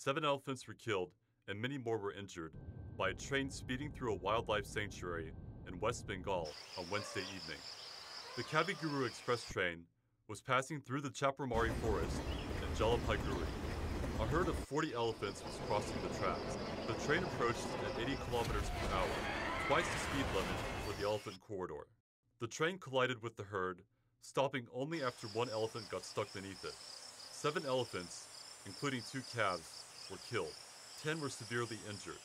7 elephants were killed and many more were injured by a train speeding through a wildlife sanctuary in West Bengal on Wednesday evening. The Kaviguru Express train was passing through the Chapramari forest in Jalpaiguri. A herd of 40 elephants was crossing the tracks. The train approached at 80 kilometers per hour, twice the speed limit for the elephant corridor. The train collided with the herd, stopping only after one elephant got stuck beneath it. 7 elephants, including 2 calves, were killed. 10 were severely injured.